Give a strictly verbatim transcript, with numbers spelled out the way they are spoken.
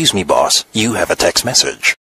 Excuse me, boss. You have a text message.